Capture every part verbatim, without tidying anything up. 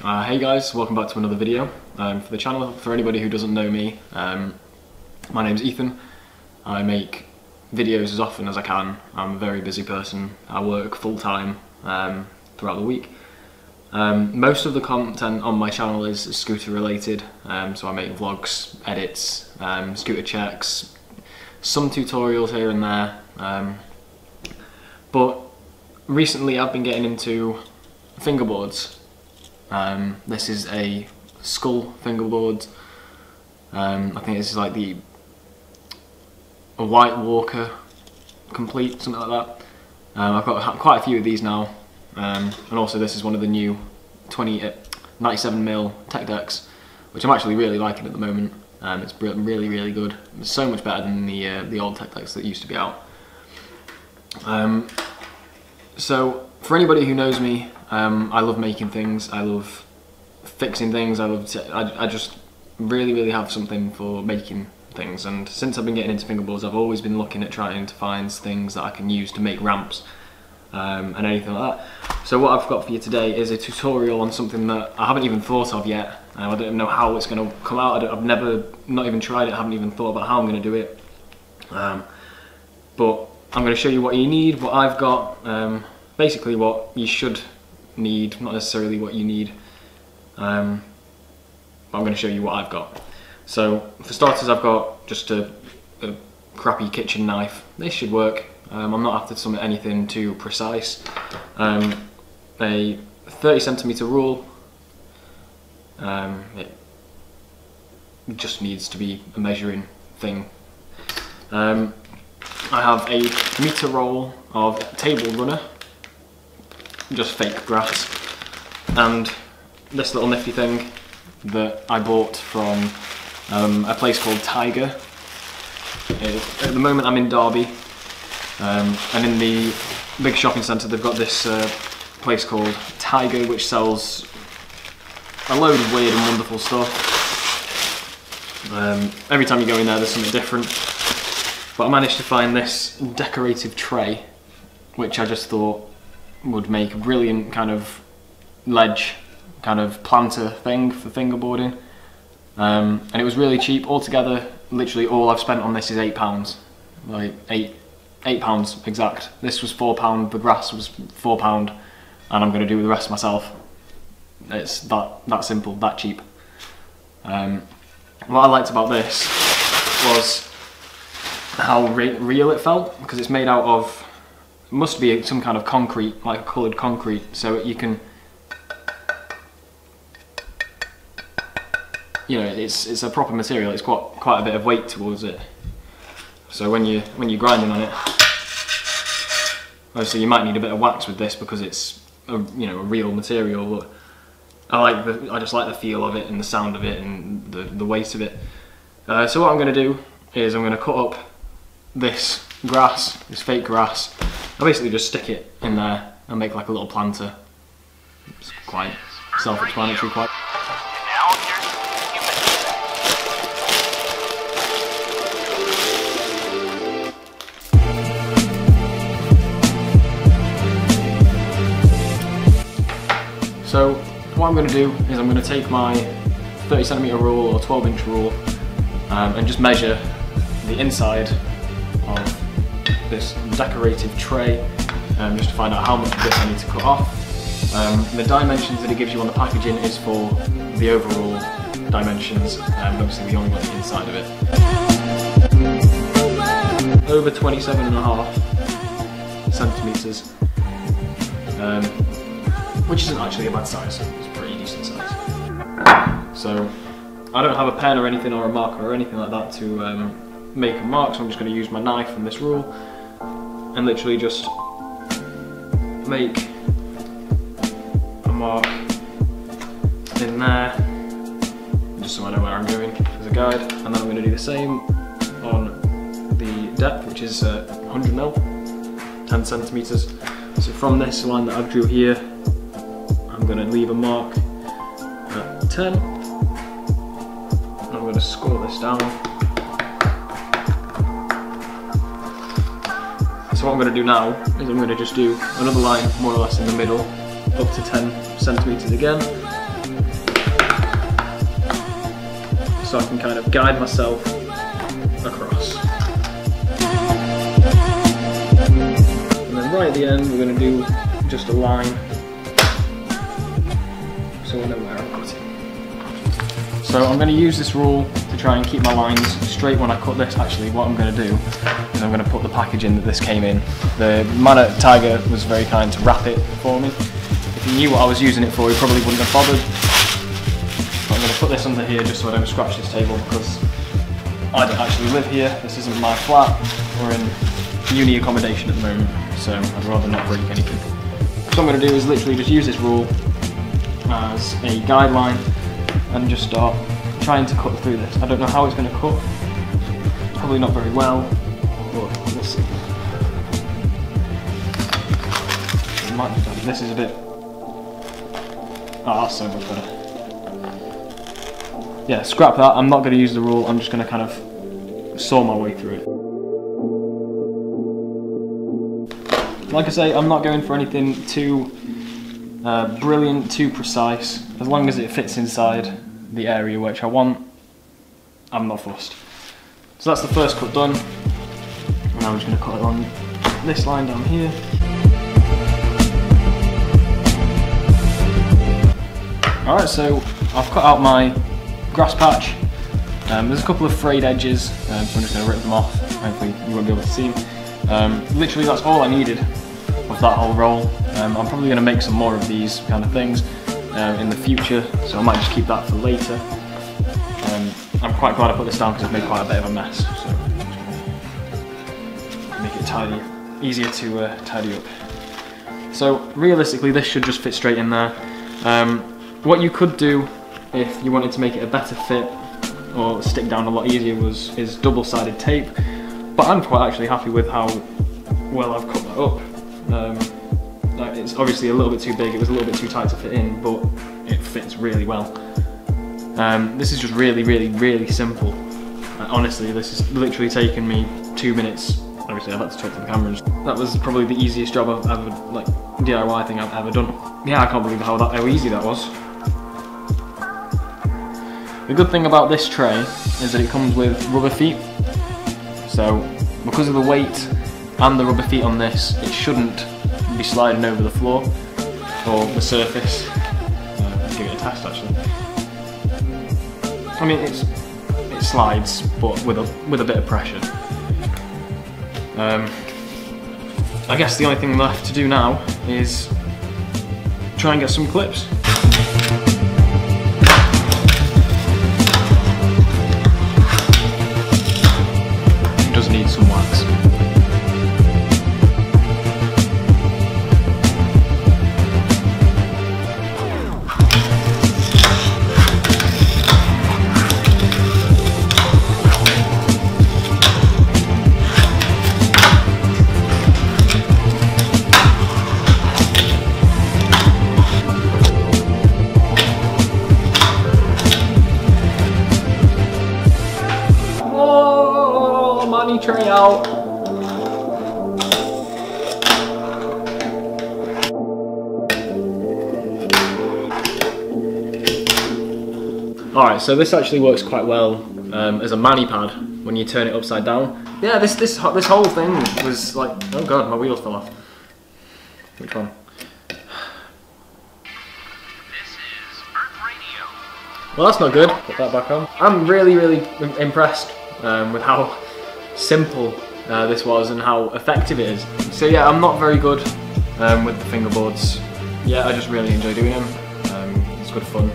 Uh, hey guys, welcome back to another video um, for the channel. For anybody who doesn't know me, um, my name's Ethan. I make videos as often as I can. I'm a very busy person. I work full time um, throughout the week. Um, most of the content on my channel is, is scooter related, um, so I make vlogs, edits, um, scooter checks, some tutorials here and there, um, but recently I've been getting into fingerboards. Um, this is a skull fingerboard. Um, I think this is like the a White Walker complete, something like that. Um, I've got quite a few of these now, um, and also this is one of the new ninety-seven mil Tech Decks, which I'm actually really liking at the moment. Um, it's really, really good. It's so much better than the uh, the old Tech Decks that used to be out. Um, so for anybody who knows me. Um, I love making things, I love fixing things, I love t I, I just really really have something for making things, and since I've been getting into fingerboards I've always been looking at trying to find things that I can use to make ramps um, and anything like that. So what I've got for you today is a tutorial on something that I haven't even thought of yet. um, I don't know how it's going to come out. I I've never, not even tried it, I haven't even thought about how I'm going to do it, um, but I'm going to show you what you need, what I've got, um, basically what you should need, not necessarily what you need, um, but I'm going to show you what I've got. So for starters I've got just a, a crappy kitchen knife. This should work. um, I'm not after something anything too precise. Um, a thirty centimeter rule, um, it just needs to be a measuring thing. um, I have a meter roll of table runner, just fake brass, and this little nifty thing that I bought from um, a place called Tiger. It, at the moment I'm in Derby, um, and in the big shopping centre they've got this uh, place called Tiger which sells a load of weird and wonderful stuff. Um, every time you go in there there's something different, but I managed to find this decorative tray which I just thought would make a brilliant kind of ledge, kind of planter thing for fingerboarding. Um, and it was really cheap. Altogether, literally all I've spent on this is eight pounds. Like eight eight pounds exact. This was four pound, the grass was four pound, and I'm gonna do the rest myself. It's that that simple, that cheap. Um, what I liked about this was how re real it felt, because it's made out of, must be some kind of concrete, like coloured concrete, so you can, you know, it's it's a proper material. It's quite quite a bit of weight towards it, so when you when you're grinding on it, obviously you might need a bit of wax with this because it's a, you know, a real material. But I like the, I just like the feel of it and the sound of it and the the weight of it. Uh, so what I'm going to do is I'm going to cut up this grass, this fake grass. I basically just stick it in there and make like a little planter. It's quite self-explanatory, quite. So what I'm going to do is I'm going to take my thirty centimeter rule or twelve inch rule, um, and just measure the inside of this decorative tray, um, just to find out how much of this I need to cut off. Um, the dimensions that it gives you on the packaging is for the overall dimensions, and um, obviously the only one inside of it. Over twenty-seven and a half centimetres, um, which isn't actually a bad size, it's a pretty decent size. So I don't have a pen or anything or a marker or anything like that to um, make a mark, so I'm just going to use my knife and this rule, and literally just make a mark in there, just so I know where I'm going as a guide. And then I'm going to do the same on the depth, which is uh, one hundred mil, ten centimetres. So from this line that I've drew here, I'm going to leave a mark at ten, and I'm going to score this down. So what I'm going to do now is I'm going to just do another line more or less in the middle, up to ten centimetres again, so I can kind of guide myself across. And then right at the end, we're going to do just a line so we know where I'm cutting. So I'm going to use this rule to try and keep my lines straight when I cut this. Actually, what I'm going to do is I'm going to put the package in that this came in. The man at Tiger was very kind to wrap it for me. If he knew what I was using it for, he probably wouldn't have bothered. But I'm going to put this under here just so I don't scratch this table, because I don't actually live here. This isn't my flat. We're in uni accommodation at the moment, so I'd rather not break anything. What I'm going to do is literally just use this rule as a guideline and just start trying to cut through this. I don't know how it's going to cut, probably not very well, but we'll see. It might be done. This is a bit... oh, that's so much better. Yeah, scrap that. I'm not going to use the rule, I'm just going to kind of saw my way through it. Like I say, I'm not going for anything too uh, brilliant, too precise. As long as it fits inside the area which I want, I'm not fussed. So that's the first cut done. And I'm just going to cut it on this line down here. Alright, so I've cut out my grass patch. Um, there's a couple of frayed edges, um, so I'm just going to rip them off. Hopefully you won't be able to see them. Um, literally that's all I needed with that whole roll. Um, I'm probably going to make some more of these kind of things uh, in the future, so I might just keep that for later. Um, I'm quite glad I put this down because I've made quite a bit of a mess, so make it tidy, easier to uh, tidy up. So realistically this should just fit straight in there. Um, what you could do if you wanted to make it a better fit or stick down a lot easier was is double-sided tape, but I'm quite actually happy with how well I've cut that up. Um, it's obviously a little bit too big, it was a little bit too tight to fit in, but it fits really well. Um, this is just really, really, really simple. Uh, honestly, this has literally taken me two minutes. Obviously, I've had to talk to the camera. That was probably the easiest job I've ever, like, D I Y thing I've ever done. Yeah, I can't believe how, that, how easy that was. The good thing about this tray is that it comes with rubber feet, so because of the weight and the rubber feet on this, it shouldn't be sliding over the floor or the surface. Uh, let's give it a test actually. I mean, it's, it slides, but with a, with a bit of pressure. Um, I guess the only thing left to do now is try and get some clips. Need some wax. Tray out. Alright, so this actually works quite well um, as a mani pad when you turn it upside down. Yeah, this, this, this whole thing was like, oh god, my wheels fell off. Which one? This is Earth Radio. Well, that's not good. Put that back on. I'm really, really impressed um, with how simple uh, this was and how effective it is. So yeah, I'm not very good um, with the fingerboards. Yeah, I just really enjoy doing them. Um, it's good fun.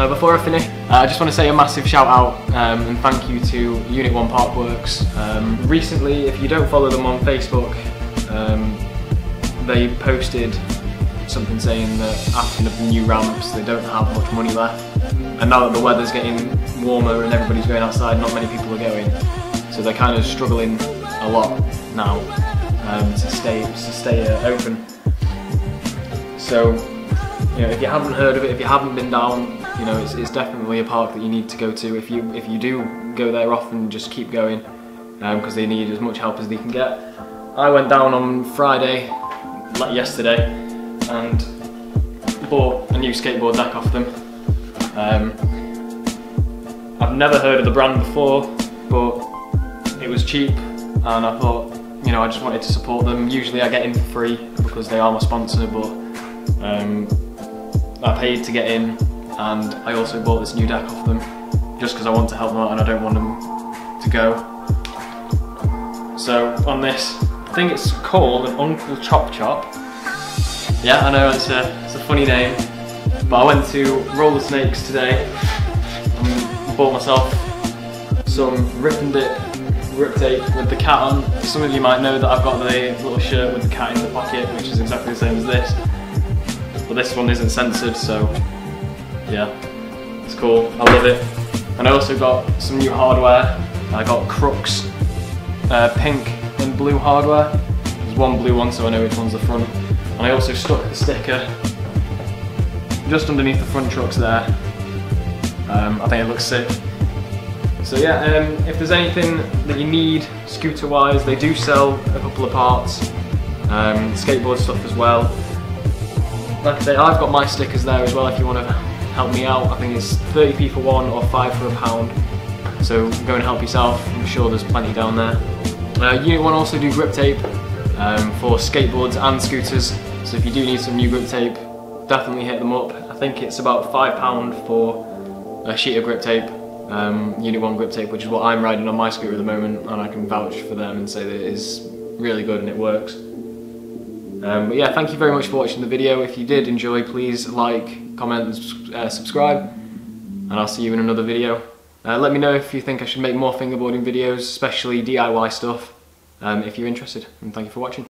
Uh, before I finish, uh, I just want to say a massive shout out um, and thank you to Unit One Park Works. Um, recently, if you don't follow them on Facebook, um, they posted something saying that after the new ramps they don't have much money left. And now that the weather's getting warmer and everybody's going outside, not many people are going. So they're kind of struggling a lot now um, to stay to stay uh, open. So, you know, if you haven't heard of it, if you haven't been down, you know, it's, it's definitely a park that you need to go to. If you if you do go there often, just keep going because um, they need as much help as they can get. I went down on Friday, like yesterday, and bought a new skateboard deck off them. Um, I've never heard of the brand before, but it was cheap and I thought, you know, I just wanted to support them. Usually I get in for free because they are my sponsor, but um, I paid to get in, and I also bought this new deck off them just because I want to help them out and I don't want them to go. So on this, I think it's called an Uncle Chop Chop. Yeah, I know it's a, it's a funny name, but I went to Roll the Snakes today and bought myself some Rip and Dip Rip Tape with the cat on. Some of you might know that I've got the little shirt with the cat in the pocket, which is exactly the same as this. But this one isn't censored, so yeah, it's cool. I love it. And I also got some new hardware. I got Crooks uh, pink and blue hardware. There's one blue one, so I know which one's the front. And I also stuck the sticker just underneath the front trucks there. Um, I think it looks sick. So yeah, um, if there's anything that you need scooter-wise, they do sell a couple of parts, um, skateboard stuff as well. Like I say, I've got my stickers there as well if you want to help me out. I think it's thirty p for one or five for a pound. So go and help yourself, I'm sure there's plenty down there. Uh, Unit One also do grip tape um, for skateboards and scooters, so if you do need some new grip tape, definitely hit them up. I think it's about five pound for a sheet of grip tape. Um, Unit One grip tape, which is what I'm riding on my scooter at the moment, and I can vouch for them and say that it is really good and it works. Um, but yeah, thank you very much for watching the video. If you did enjoy, please like, comment, and uh, subscribe, and I'll see you in another video. Uh, let me know if you think I should make more fingerboarding videos, especially D I Y stuff, um, if you're interested, and thank you for watching.